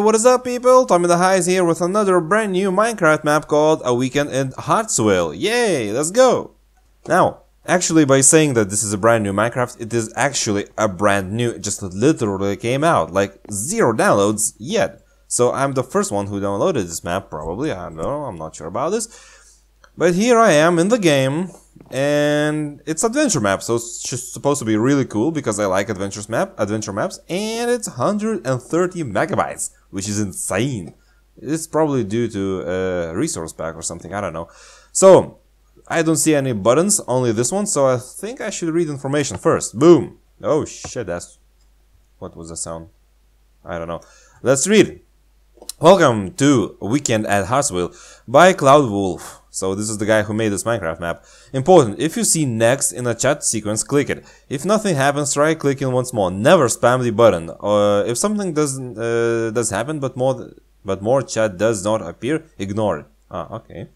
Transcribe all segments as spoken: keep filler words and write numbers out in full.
what is up people, Tommy the Highs here with another brand new Minecraft map called A Weekend in Heartsville. Yay, let's go! Now, actually by saying that this is a brand new Minecraft, it is actually a brand new, it just literally came out, like zero downloads yet. So I'm the first one who downloaded this map, probably, I don't know, I'm not sure about this. But here I am in the game, and it's adventure map, so it's just supposed to be really cool because I like adventures map, adventure maps, and it's one hundred thirty megabytes, which is insane. It's probably due to a resource pack or something, I don't know. So, I don't see any buttons, only this one, so I think I should read information first. Boom! Oh shit, that's... what was that sound? I don't know. Let's read! Welcome to Weekend at Heartsville by Cloud Wolf. So this is the guy who made this Minecraft map. Important, if you see next in a chat sequence, click it. If nothing happens, try clicking once more. Never spam the button. Uh, if something doesn't uh, does happen but more but more chat does not appear, ignore it. Ah, okay.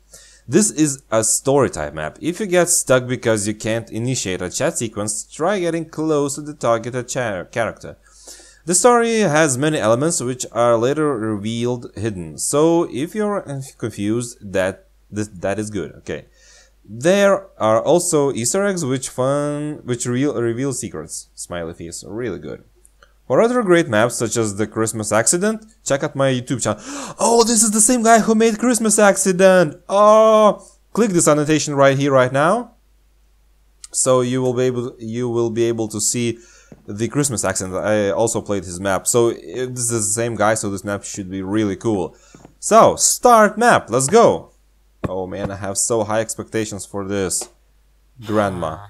This is a story type map. If you get stuck because you can't initiate a chat sequence, try getting close to the targeted character. The story has many elements which are later revealed hidden, so if you're confused, that this, that is good. Okay. There are also Easter eggs which fun which real, reveal secrets. Smiley face, really good. For other great maps such as The Christmas Accident, check out my YouTube channel. Oh, this is the same guy who made Christmas Accident. Oh, click this annotation right here, right now. So you will be able you will be able to see The Christmas Accident. I also played his map, so if this is the same guy, so this map should be really cool. So start map, let's go. Oh man, I have so high expectations for this. Grandma,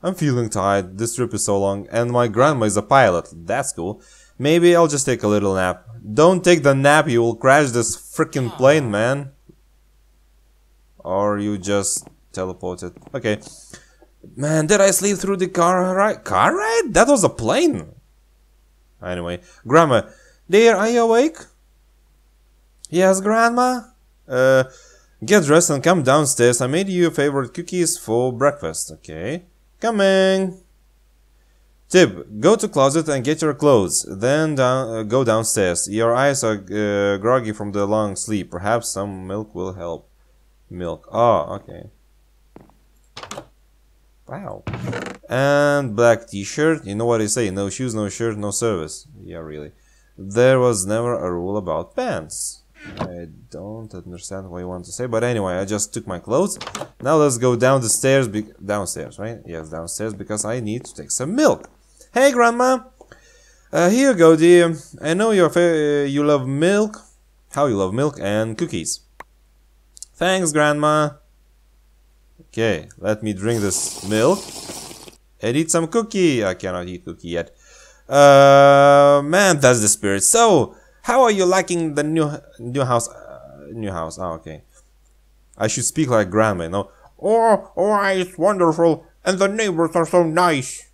I'm feeling tired, this trip is so long, and my grandma is a pilot, that's cool. Maybe I'll just take a little nap. Don't take the nap, you will crash this freaking plane, man. Or you just teleported. Okay. Man, did I sleep through the car ride? Car ride? That was a plane! Anyway, Grandma, dear, are you awake? Yes, Grandma? Uh, get dressed and come downstairs. I made you your favorite cookies for breakfast. Okay. Coming! Tip, go to closet and get your clothes, then down, uh, go downstairs. Your eyes are uh, groggy from the long sleep. Perhaps some milk will help. Milk. Oh, okay. Wow. And black t-shirt. You know what they say, no shoes, no shirt, no service. Yeah, really. There was never a rule about pants. I don't understand what you want to say, but anyway, I just took my clothes. Now let's go down the stairs, be downstairs, right? Yes, downstairs, because I need to take some milk. Hey, Grandma! Uh, here you go, dear. I know you're fa you love milk. How you love milk and cookies. Thanks, Grandma. Okay, let me drink this milk and eat some cookie. I cannot eat cookie yet. Uh, man, that's the spirit. So, how are you liking the new new house? Uh, new house. Oh, okay. I should speak like Grandma, you know. Oh, oh, it's wonderful, and the neighbors are so nice.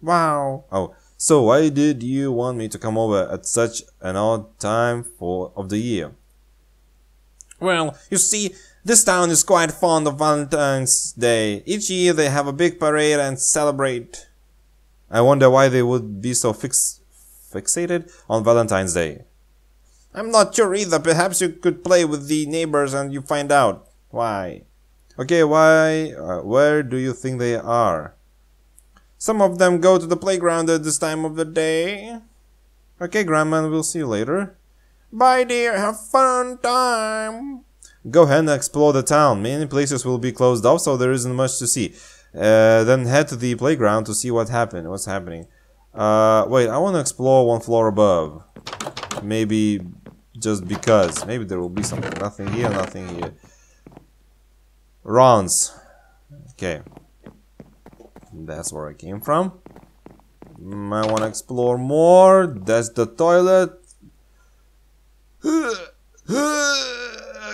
Wow. Oh, so why did you want me to come over at such an odd time for of the year? Well, you see. This town is quite fond of Valentine's Day. Each year they have a big parade and celebrate. I wonder why they would be so fix fixated on Valentine's Day. I'm not sure either. Perhaps you could play with the neighbors and you find out why. Okay, why? Uh, where do you think they are? Some of them go to the playground at this time of the day. Okay, Grandma, we'll see you later. Bye, dear. Have fun time. Go ahead and explore the town. Many places will be closed off, so there isn't much to see. Uh, then head to the playground to see what happened. What's happening? Uh, wait, I want to explore one floor above. Maybe just because. Maybe there will be something. Nothing here, nothing here. Ron's. Okay. That's where I came from. I want to explore more. That's the toilet.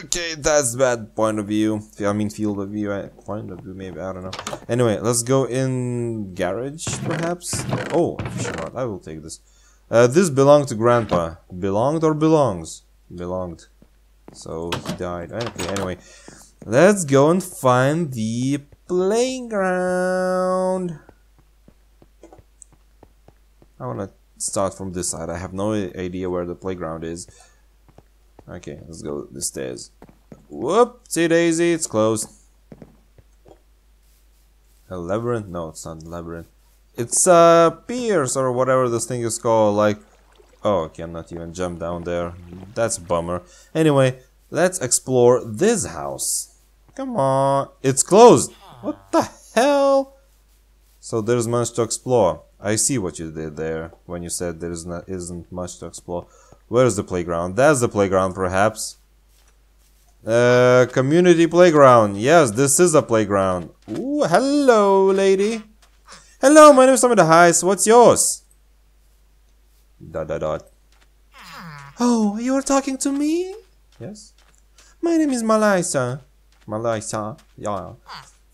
Okay, that's bad point of view. I mean, field of view, I, point of view, maybe, I don't know. Anyway, let's go in garage, perhaps? Oh, sure not, I will take this. Uh, this belonged to Grandpa. Belonged or belongs? Belonged. So, he died. Okay, anyway. Let's go and find the playground. I wanna start from this side. I have no idea where the playground is. Okay, let's go the stairs. Whoopsie daisy, it's closed. A labyrinth? No, it's not a labyrinth. It's a piers or whatever this thing is called. Like, oh, okay, I'm not even jump down there. That's a bummer. Anyway, let's explore this house. Come on, it's closed. What the hell? So there's much to explore. I see what you did there when you said there isn't much to explore. Where's the playground? That's the playground, perhaps. Uh, community playground. Yes, this is a playground. Ooh, hello, lady. Hello, my name is Samantha Heiss. What's yours? Dot dot dot. Oh, you are talking to me? Yes. My name is Malaysia. Malaysia. Yeah.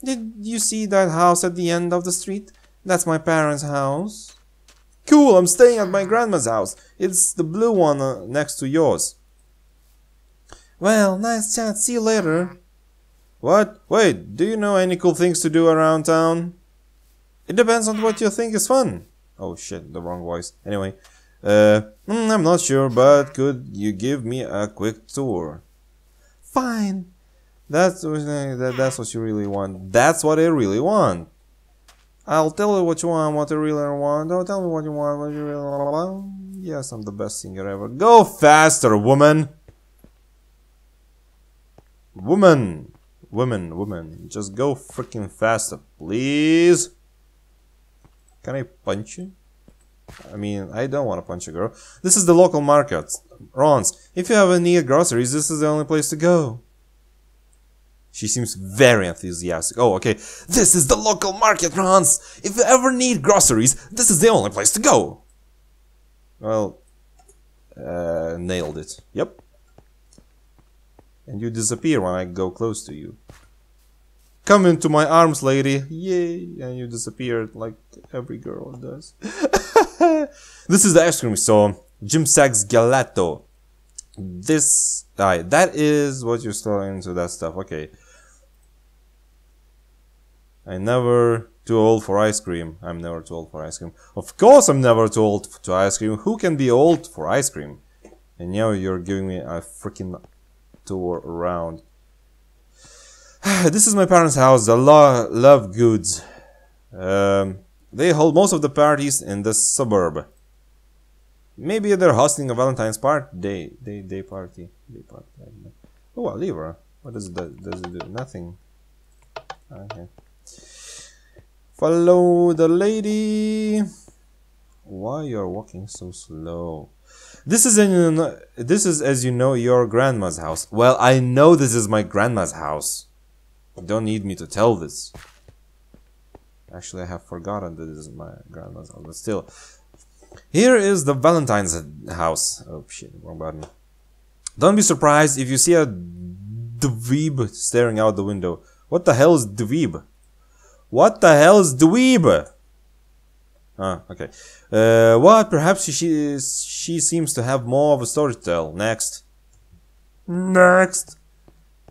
Did you see that house at the end of the street? That's my parents' house. Cool, I'm staying at my grandma's house. It's the blue one uh, next to yours. Well, nice chat. See you later. What? Wait, do you know any cool things to do around town? It depends on what you think is fun. Oh shit, the wrong voice. Anyway, uh, mm, I'm not sure, but could you give me a quick tour? Fine. That's uh, that, that's what you really want. That's what I really want. I'll tell you what you want, what I really want. Oh, tell me what you want, what you really want. Yes, I'm the best singer ever. Go faster, woman. Woman, woman, woman, just go freaking faster, please. Can I punch you? I mean, I don't want to punch a girl. This is the local market, Ron's. If you ever need groceries, this is the only place to go. She seems very enthusiastic. Oh, okay. This is the local market, Ron's. If you ever need groceries, this is the only place to go. Well, uh, nailed it. Yep. And you disappear when I go close to you. Come into my arms, lady. Yay. And you disappeared like every girl does. This is the ice cream store. Jim Sax's Gelato. This... Aye, that is what you're selling into that stuff. Okay. I'm never too old for ice cream. I'm never too old for ice cream. Of course I'm never too old to ice cream. Who can be old for ice cream? And now you're giving me a freaking... tour around. This is my parents' house, the Lo Love Goods. Um, they hold most of the parties in the suburb. Maybe they're hosting a Valentine's part day, day, day party. Day party. Oh, I'll leave her. What does it do? Does it do? Nothing. Okay. Follow the lady. Why you're walking so slow? This is in, this is, as you know, your grandma's house. Well, I know this is my grandma's house. You don't need me to tell this. Actually, I have forgotten that this is my grandma's house, but still. Here is the Valentine's house. Oh shit, wrong button. Don't be surprised if you see a dweeb staring out the window. What the hell is dweeb? What the hell is dweeb? Ah, okay. Uh, what? Perhaps she, she she seems to have more of a story to tell. Next. Next.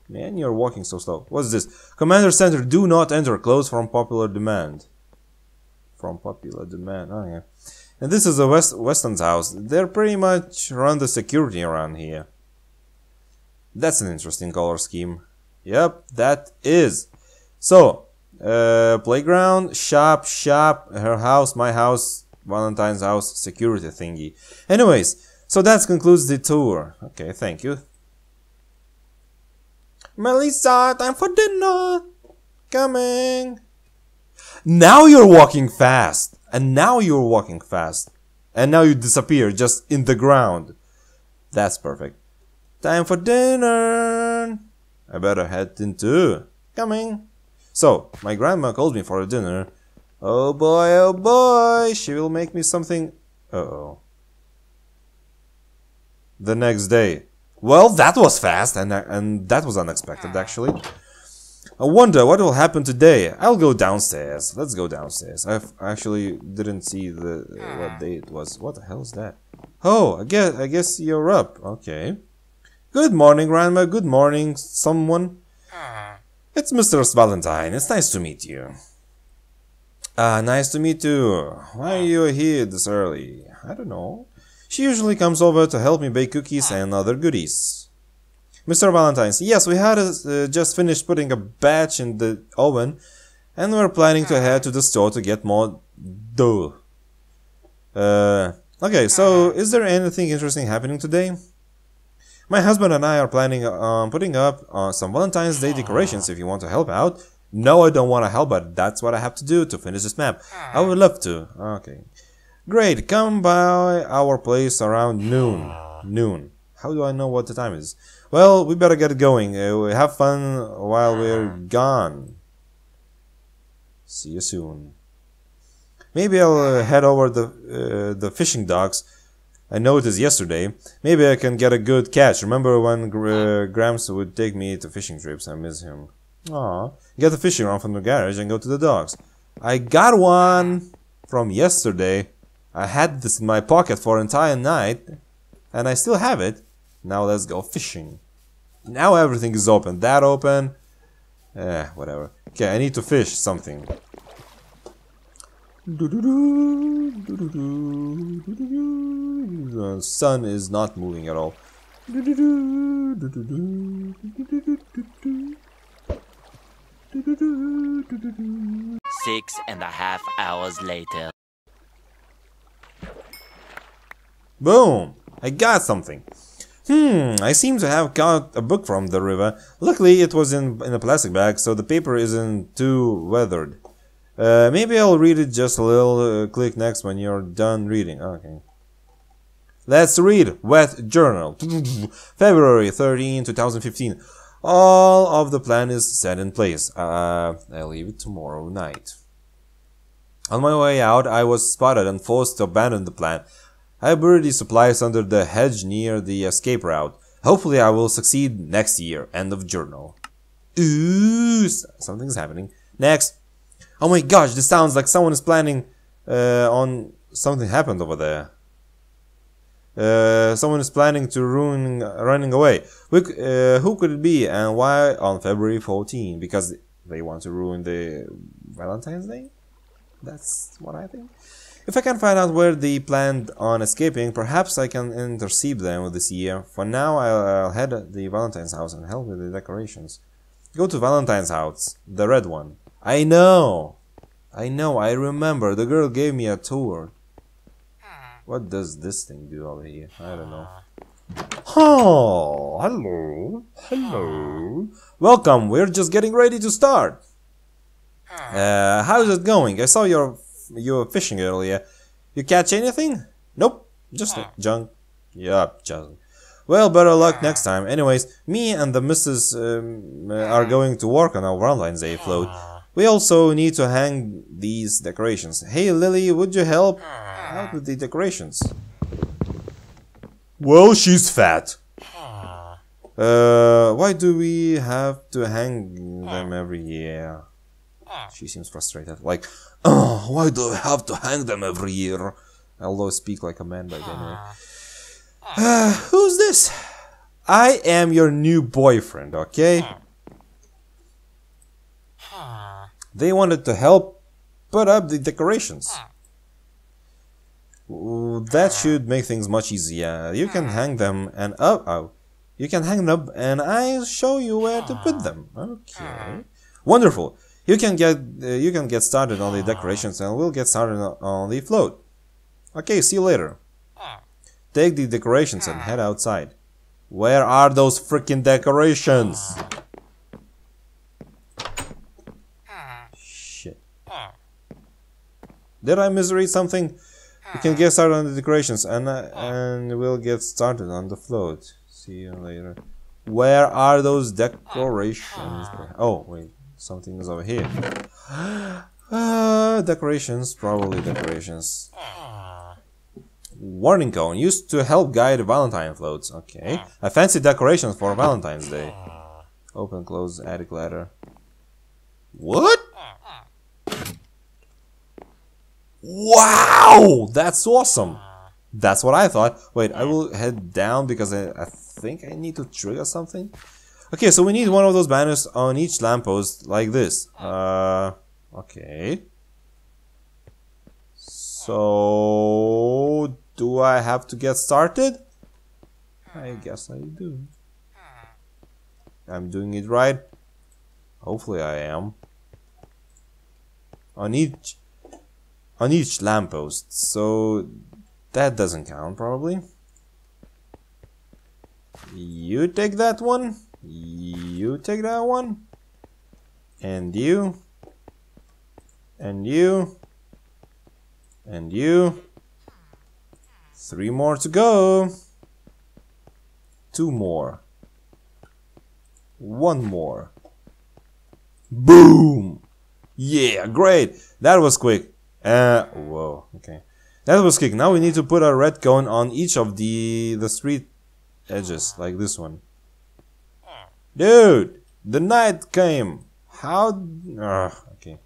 Man, you're walking so slow. What's this? Commander Center, do not enter. Closed from popular demand. From popular demand. Oh, yeah. And this is the West Weston's house. They're pretty much run the security around here. That's an interesting color scheme. Yep, that is. So... Uh, playground, shop, shop, her house, my house, Valentine's house, security thingy. Anyways, so that concludes the tour. Okay, thank you. Melissa, time for dinner. Coming. Now you're walking fast. And now you're walking fast. And now you disappear just in the ground. That's perfect. Time for dinner. I better head in too. Coming. So, my grandma called me for a dinner. Oh boy, oh boy, she will make me something... Uh-oh. The next day. Well, that was fast, and, and that was unexpected, actually. I wonder what will happen today. I'll go downstairs. Let's go downstairs. I actually didn't see the uh, what day it was. What the hell is that? Oh, I guess, I guess you're up. Okay. Good morning, grandma. Good morning, someone. It's Mister Valentine. It's nice to meet you. Ah, uh, nice to meet you. Why are you here this early? I don't know. She usually comes over to help me bake cookies and other goodies. Mister Valentine's. Yes, we had uh, just finished putting a batch in the oven, and we're planning to head to the store to get more dough. Uh, okay, so is there anything interesting happening today? My husband and I are planning on um, putting up uh, some Valentine's Day decorations if you want to help out. No, I don't want to help, but that's what I have to do to finish this map. I would love to. Okay. Great, come by our place around noon. Noon. How do I know what the time is? Well, we better get going. Uh, have fun while we're gone. See you soon. Maybe I'll uh, head over the, uh, the fishing docks. I noticed yesterday. Maybe I can get a good catch. Remember when Gr uh, Gramps would take me to fishing trips? I miss him. Aw, get the fishing rod from the garage and go to the docks. I got one from yesterday. I had this in my pocket for an entire night, and I still have it. Now let's go fishing. Now everything is open. That open. Eh, whatever. Okay, I need to fish something. The sun is not moving at all. Six and a half hours later. Boom! I got something. Hmm, I seem to have caught a book from the river. Luckily it was in, in a plastic bag, so the paper isn't too weathered. Uh, maybe I'll read it just a little uh, click next when you're done reading. Okay. Let's read. Wet Journal. February thirteenth, two thousand fifteen. All of the plan is set in place. Uh, I'll leave it tomorrow night. On my way out, I was spotted and forced to abandon the plan. I buried the supplies under the hedge near the escape route. Hopefully I will succeed next year. End of journal. Ooh, something's happening. Next. Oh my gosh, this sounds like someone is planning uh, on... Something happened over there. Uh, someone is planning to ruin running away. We, uh, who could it be and why on February fourteenth? Because they want to ruin the Valentine's Day? That's what I think. If I can find out where they planned on escaping, perhaps I can intercept them this year. For now, I'll head to the Valentine's house and help with the decorations. Go to Valentine's house, the red one. I know! I know, I remember. The girl gave me a tour. What does this thing do over here? I don't know. Oh, hello. Hello. Welcome. We're just getting ready to start. Uh, how's it going? I saw your you were fishing earlier. You catch anything? Nope. Just junk. Yup, junk. Well, better luck next time. Anyways, me and the missus um, are going to work on our Valentine's Day float. We also need to hang these decorations. Hey, Lily, would you help out with the decorations? Well, she's fat. Uh, why do we have to hang them every year? She seems frustrated. Like, oh, why do I have to hang them every year? Although I speak like a man by then. Anyway. Uh, who's this? I am your new boyfriend, okay? They wanted to help put up the decorations. That should make things much easier. You can hang them and up. Oh, you can hang them up, and I'll show you where to put them. Okay, wonderful. You can get uh, you can get started on the decorations, and we'll get started on the float. Okay, see you later. Take the decorations and head outside. Where are those freaking decorations? Did I misread something? We can get started on the decorations and uh, and we'll get started on the float. See you later. Where are those decorations? Oh, wait. Something is over here. Uh, decorations. Probably decorations. Warning cone. Used to help guide Valentine floats. Okay. I fancy decorations for Valentine's Day. Open, close, attic ladder. What? Wow, that's awesome. That's what I thought. Wait, I will head down because I, I think I need to trigger something. Okay, so we need one of those banners on each lamppost like this. Uh, okay. So do I have to get started? I guess I do. I'm doing it right. Hopefully I am. On each on each lamppost, so that doesn't count probably. You take that one, you take that one, and you, and you, and you. Three more to go. Two more. One more. Boom! Yeah, great! That was quick. Uh, whoa, okay. That was quick. Now we need to put a red cone on each of the, the street edges, like this one. Dude! The night came! How... Uh, okay.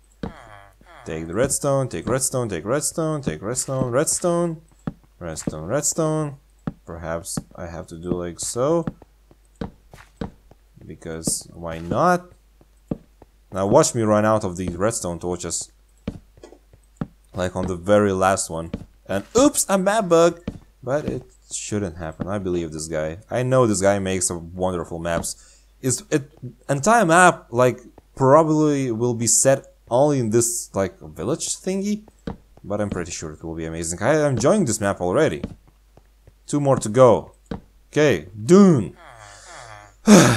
Take the redstone, take redstone, take redstone, take redstone, redstone, redstone, redstone. Perhaps I have to do like so. Because why not? Now watch me run out of these redstone torches. Like on the very last one. And oops, a map bug! But it shouldn't happen. I believe this guy. I know this guy makes a wonderful maps. It's, it entire map like probably will be set only in this like village thingy. But I'm pretty sure it will be amazing. I am enjoying this map already. Two more to go. Okay, Dune.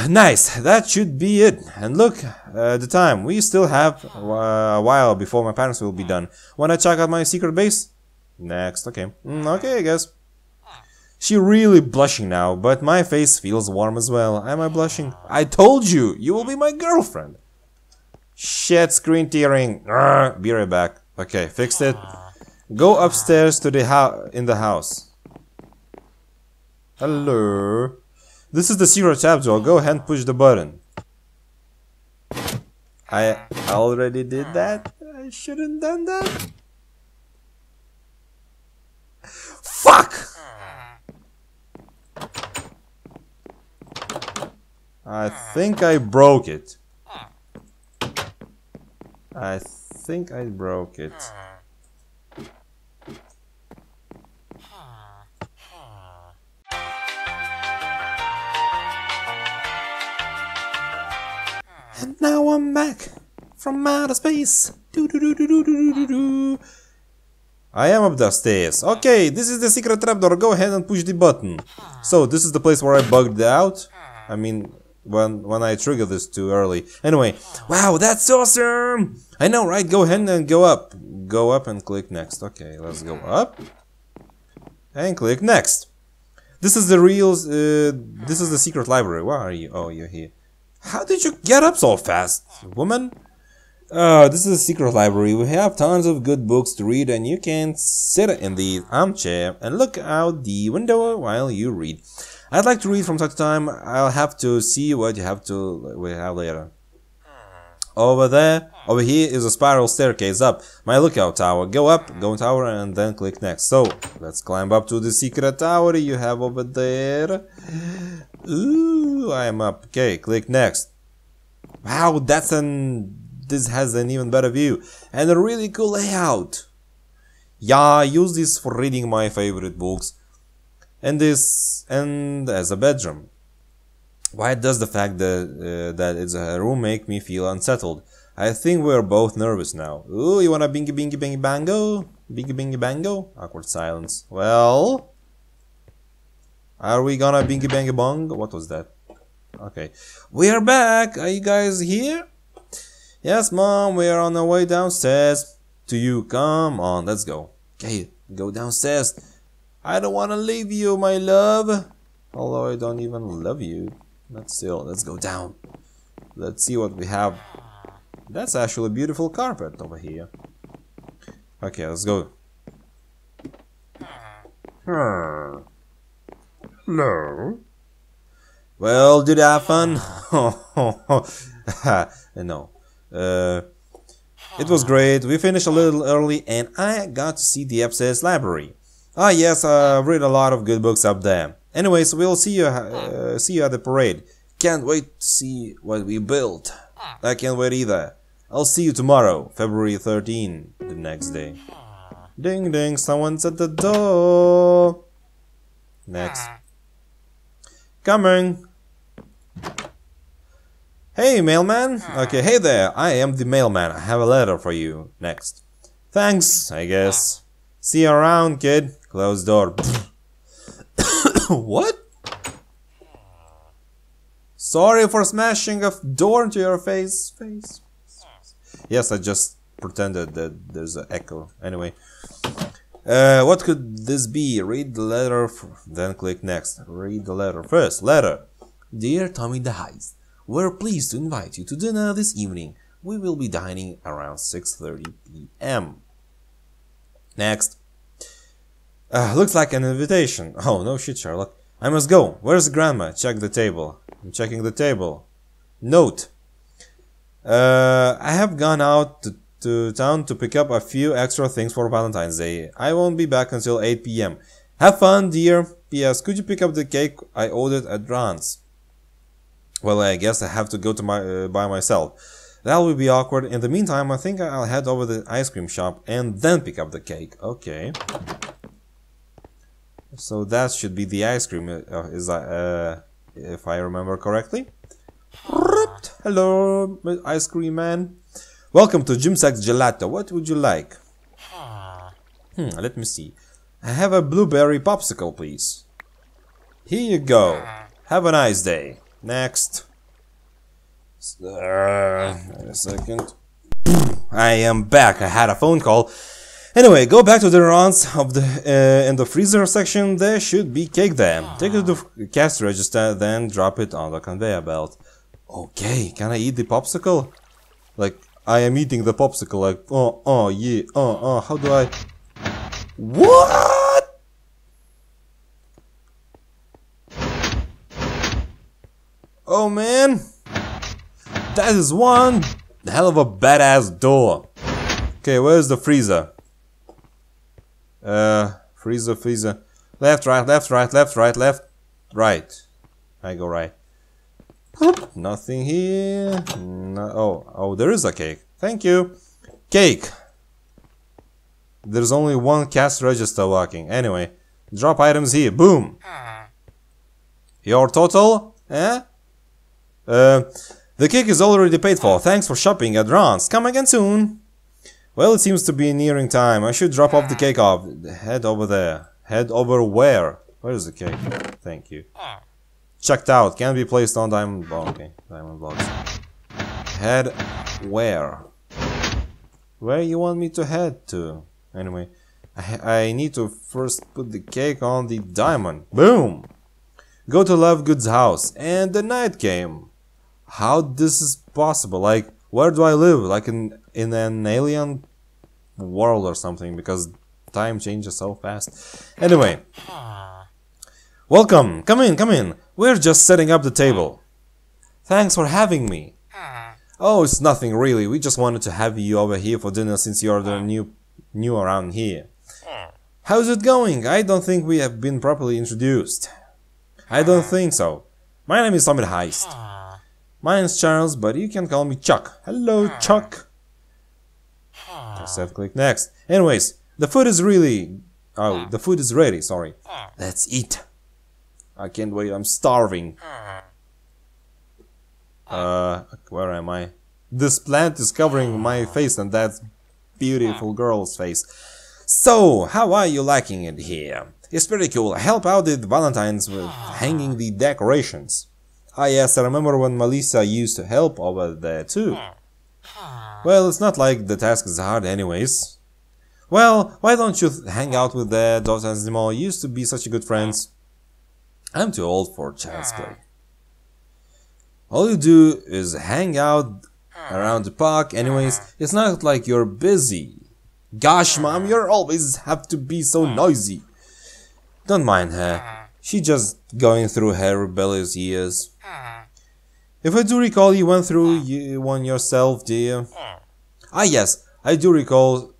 Nice, that should be it. And look uh, the time, we still have uh, a while before my parents will be done. Wanna check out my secret base? Next, okay. Mm, okay, I guess. She really blushing now, but my face feels warm as well. Am I blushing? I told you, you will be my girlfriend. Shit, screen tearing. Arrgh, be right back. Okay, fixed it. Go upstairs to the house in the house. Hello. This is the secret chapter. I'll go ahead and push the button. I already did that? I shouldn't done that? Fuck! I think I broke it. I think I broke it. And now I'm back from outer space. Do, do, do, do, do, do, do, do. I am up the stairs. Okay, this is the secret trapdoor. Go ahead and push the button. So this is the place where I bugged out. I mean, when when I triggered this too early. Anyway, wow, that's awesome! I know, right? Go ahead and go up. Go up and click next. Okay, let's go up and click next. This is the real. Uh, this is the secret library. Where are you? Oh, you're here. How did you get up so fast, woman? Uh, this is a secret library. We have tons of good books to read and you can sit in the armchair and look out the window while you read. I'd like to read from time to time. I'll have to see what you have to we have later. Over there, over here is a spiral staircase up. My lookout tower. Go up, go tower and then click next. So, let's climb up to the secret tower you have over there. Ooh, I am up. Okay, click next. Wow, that's an... This has an even better view. And a really cool layout. Yeah, I use this for reading my favorite books. And this... And as a bedroom. Why does the fact that, uh, that it's a room make me feel unsettled? I think we're both nervous now. Ooh, you wanna bingy bingy bingy bango? Bingy bingy bango? Awkward silence. Well... Are we gonna bingy bangy bong? What was that? Okay. We are back! Are you guys here? Yes, mom, we are on our way downstairs. To you, come on, let's go. Okay, go downstairs. I don't wanna leave you, my love. Although I don't even love you. But still, let's go down. Let's see what we have. That's actually a beautiful carpet over here. Okay, let's go. Hmm. No. Well, did I have fun? No. Uh, it was great. We finished a little early and I got to see the upstairs library. Ah, yes, I've read a lot of good books up there. Anyways, we'll see you, uh, see you at the parade. Can't wait to see what we built. I can't wait either. I'll see you tomorrow, February thirteenth, the next day. Ding ding, someone's at the door. Next. Coming. Hey, mailman. Okay, hey there. I am the mailman. I have a letter for you. Next. Thanks, I guess. See you around, kid. Closed door. What? Sorry for smashing a door into your face. Face. Yes, I just pretended that there's an echo. Anyway. Uh, what could this be? Read the letter, f then click next. Read the letter. First letter. Dear Tommy the Heist, we're pleased to invite you to dinner this evening. We will be dining around six thirty p m Next. Uh, looks like an invitation. Oh, no shit, Sherlock. I must go. Where's Grandma? Check the table. I'm checking the table. Note. Uh, I have gone out to to town to pick up a few extra things for Valentine's Day. I won't be back until eight p m Have fun, dear. P S Could you pick up the cake I ordered at Ron's? Well, I guess I have to go to my uh, by myself. That will be awkward. In the meantime, I think I'll head over to the ice cream shop and then pick up the cake. Okay. So that should be the ice cream, uh, is uh, if I remember correctly. Hello, ice cream man. Welcome to Jim Sax's Gelato. What would you like? Hmm, let me see. I have a blueberry popsicle, please. Here you go. Have a nice day. Next. Uh, wait a second. I am back. I had a phone call. Anyway, go back to the Ron's of the uh, in the freezer section. There should be cake there. Take it to the cash register, then drop it on the conveyor belt. Okay, can I eat the popsicle? Like, I am eating the popsicle, like, oh, oh, yeah, oh, oh, how do I... What? Oh, man. That is one hell of a badass door. Okay, where's the freezer? Uh, freezer, freezer. Left, right, left, right, left, right, left, right. I go right. Nothing here. No, oh, oh, there is a cake. Thank you. Cake. There's only one cash register working. Anyway, drop items here. Boom. Your total? Eh? Uh, the cake is already paid for. Thanks for shopping at Ron's. Come again soon. Well, it seems to be nearing time. I should drop off the cake off. Head over there. Head over where? Where is the cake? Thank you. Checked out. Can be placed on diamond block. Okay, diamond blocks. Head where? Where you want me to head to? Anyway, I, I need to first put the cake on the diamond. Boom! Go to Love Goods' house. And the night came. How this is possible? Like, where do I live? Like in, in an alien world or something? Because time changes so fast. Anyway. Welcome. Come in, come in. We're just setting up the table. Thanks for having me. Oh, it's nothing really. We just wanted to have you over here for dinner since you're the new new around here. How's it going? I don't think we have been properly introduced. I don't think so. My name is Tommy Heist. Mine's Charles, but you can call me Chuck. Hello, Chuck. Except click next. Anyways, the food is really... Oh, the food is ready, sorry. Let's eat. I can't wait, I'm starving. Uh, where am I? This plant is covering my face and that beautiful girl's face. So, how are you liking it here? It's pretty cool. Help out the Valentines with hanging the decorations. Ah yes, I remember when Melissa used to help over there too. Well, it's not like the task is hard anyways. Well, why don't you hang out with their daughters anymore? You used to be such good friends. I'm too old for child's play. All you do is hang out around the park. Anyways, it's not like you're busy. Gosh, Mom, you always have to be so noisy. Don't mind her. She's just going through her rebellious years. If I do recall, you went through one yourself, dear. Ah, yes, I do recall...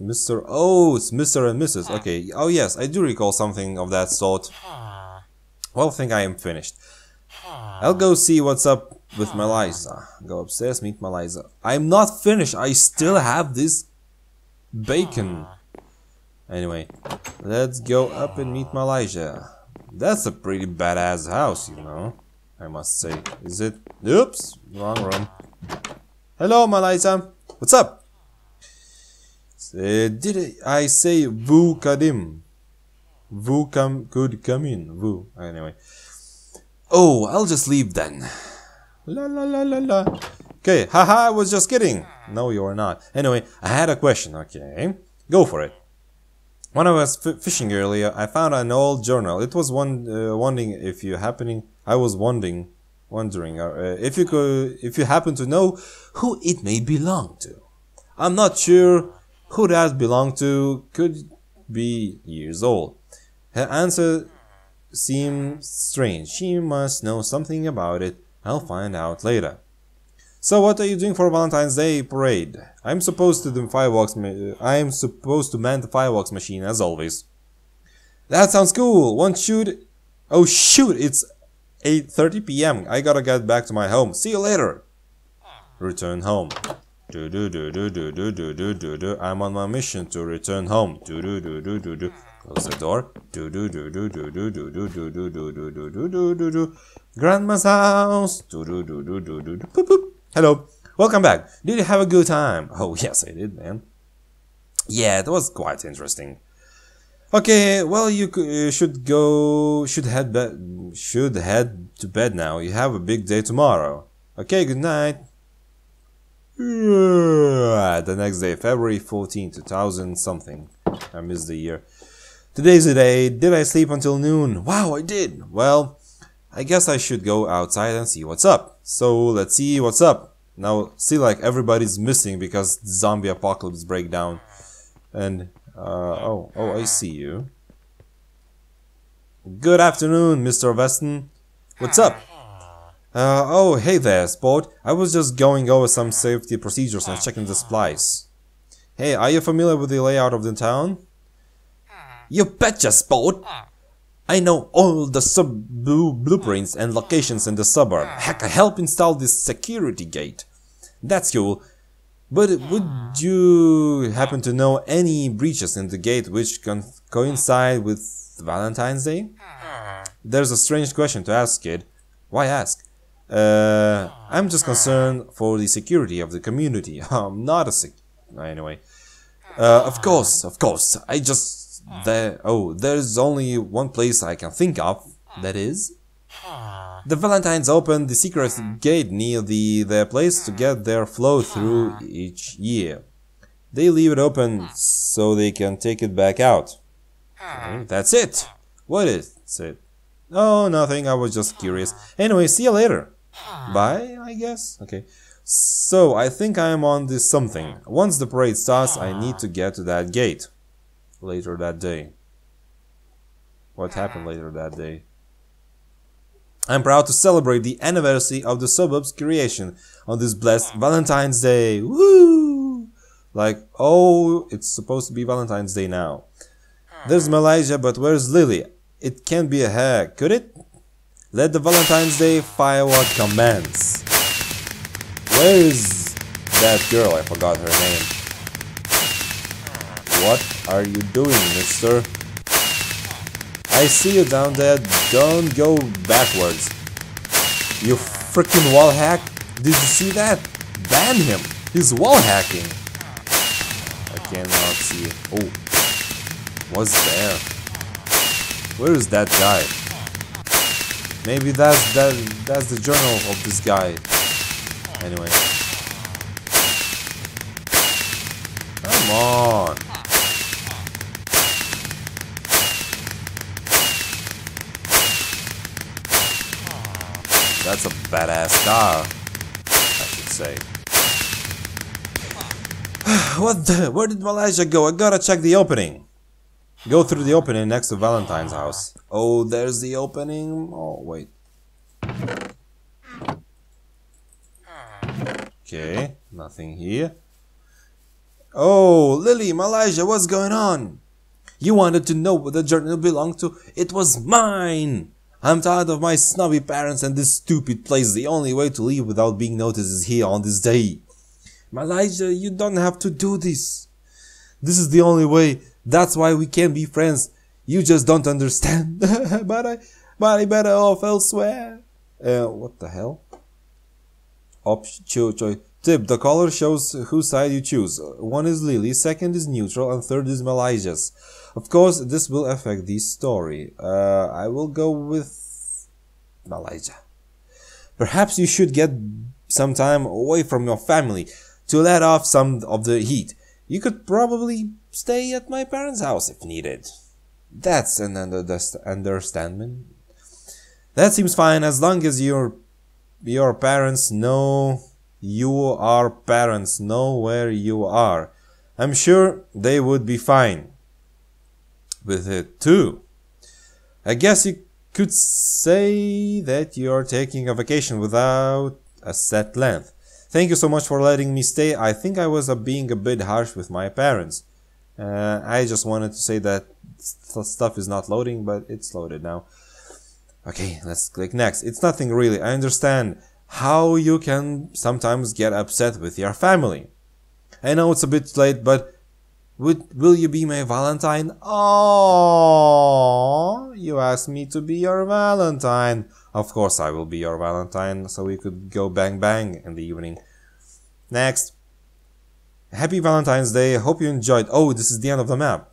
Mister Oh, it's Mister and Missus Okay, oh yes, I do recall something of that sort. Well, I think I am finished. I'll go see what's up with Melissa. Go upstairs, meet Melissa. I'm not finished. I still have this bacon. Anyway, let's go up and meet Malaysia. That's a pretty badass house, you know, I must say. Is it? Oops, wrong room. Hello, Malaysia. What's up? Uh, did I say Vu Kadim? Vu come could come in. Vu. Anyway. Oh, I'll just leave then. La la la la la. Okay, haha, I was just kidding. No, you are not. Anyway, I had a question. Okay, go for it. When I was f fishing earlier, I found an old journal. It was one uh, wondering if you happening. I was wondering, wondering uh, if you could, if you happen to know who it may belong to. I'm not sure who that belonged to. Could be years old. Her answer seemed strange. She must know something about it. I'll find out later. So what are you doing for Valentine's Day parade? I'm supposed to do fireworks. I'm supposed to man the fireworks machine as always. That sounds cool. One shoot. Oh shoot! It's eight thirty p m I gotta get back to my home. See you later. Return home. Do do do do do do do do do do. I'm on my mission to return home. Do do do do do do. Close the door. Do do do do do do do do do do do do do do do do. Grandma's house. Do do do do do do do. Boop boop. Hello, welcome back. Did you have a good time? Oh, yes, I did, man. Yeah, it was quite interesting. Okay, well, you uh, should go, should head, be should head to bed now. You have a big day tomorrow. Okay, good night. Yeah, the next day, February fourteenth, two thousand something. I missed the year. Today's the day. Did I sleep until noon? Wow, I did. Well, I guess I should go outside and see what's up. So let's see what's up. Now see like everybody's missing because zombie apocalypse breakdown. And uh, oh oh I see you. Good afternoon, Mister Weston. What's up? Uh, oh hey there, sport. I was just going over some safety procedures and checking the supplies. Hey, are you familiar with the layout of the town? You betcha, sport. I know all the sub-blueprints and locations in the suburb. Heck, I helped install this security gate. That's cool. But would you happen to know any breaches in the gate which can coincide with Valentine's Day? There's a strange question to ask, kid. Why ask? Uh, I'm just concerned for the security of the community. I'm not a sec... Anyway. Uh, of course, of course. I just... There, oh, there's only one place I can think of, that is... The Valentines opened the secret gate near the, their place to get their flow through each year. They leave it open so they can take it back out. Okay, that's it! What is it? Oh, nothing, I was just curious. Anyway, see you later. Bye, I guess? Okay. So, I think I'm on this something. Once the parade starts, I need to get to that gate. Later that day. What happened later that day? I'm proud to celebrate the anniversary of the suburb's creation on this blessed Valentine's Day. Woo! Like, oh, it's supposed to be Valentine's Day now. There's Malaysia, but where's Lily? It can't be a hack, could it? Let the Valentine's Day firework commence. Where is that girl? I forgot her name. What are you doing, mister? I see you down there. Don't go backwards. You freaking wall hack. Did you see that? Ban him. He's wall hacking. I cannot see it. Oh. What's there? Where is that guy? Maybe that's that that's the journal of this guy. Anyway. Come on. That's a badass car, I should say. What the? Where did Malaysia go? I gotta check the opening. Go through the opening next to Valentine's house. Oh, there's the opening. Oh, wait. Okay, nothing here. Oh, Lily, Malaysia, what's going on? You wanted to know what the journal belonged to? It was mine! I'm tired of my snobby parents and this stupid place. The only way to leave without being noticed is here on this day. Malaysia, you don't have to do this. This is the only way. That's why we can be friends. You just don't understand. but I, but I better off elsewhere. Uh, what the hell? Option choice. Tip: the color shows whose side you choose. One is Lily, second is neutral, and third is Malaysia's. Of course, this will affect the story. Uh, I will go with Malaysia. Perhaps you should get some time away from your family to let off some of the heat. You could probably stay at my parents' house if needed. That's an understanding. That seems fine as long as your your parents know you are parents know where you are. I'm sure they would be fine with it too. I guess you could say that you're taking a vacation without a set length. Thank you so much for letting me stay. I think I was uh, being a bit harsh with my parents. Uh, I just wanted to say that st stuff is not loading, but it's loaded now. Okay, let's click next. It's nothing really. I understand how you can sometimes get upset with your family. I know it's a bit late, but would, will you be my Valentine? Oh, you asked me to be your Valentine. Of course I will be your Valentine, so we could go bang bang in the evening. Next. Happy Valentine's Day. Hope you enjoyed. Oh, this is the end of the map.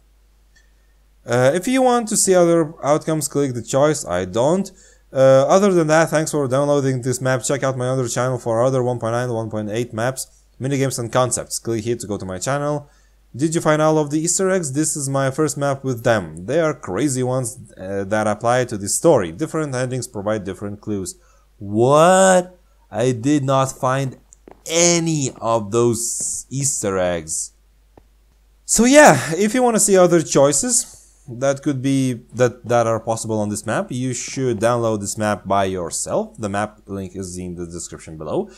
Uh, if you want to see other outcomes, click the choice. I don't. Uh, other than that, thanks for downloading this map. Check out my other channel for other one point nine, one point eight maps, minigames and concepts. Click here to go to my channel. Did you find all of the Easter eggs? This is my first map with them. They are crazy ones uh, that apply to this story. Different endings provide different clues. What? I did not find any of those Easter eggs. So yeah, if you want to see other choices that could be that that are possible on this map, you should download this map by yourself. The map link is in the description below.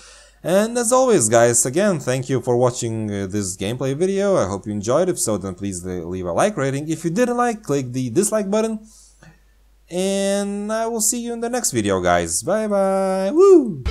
And as always, guys, again, thank you for watching uh, this gameplay video. I hope you enjoyed. If so, then please leave a like rating. If you didn't like, click the dislike button. And I will see you in the next video, guys. Bye bye. Woo!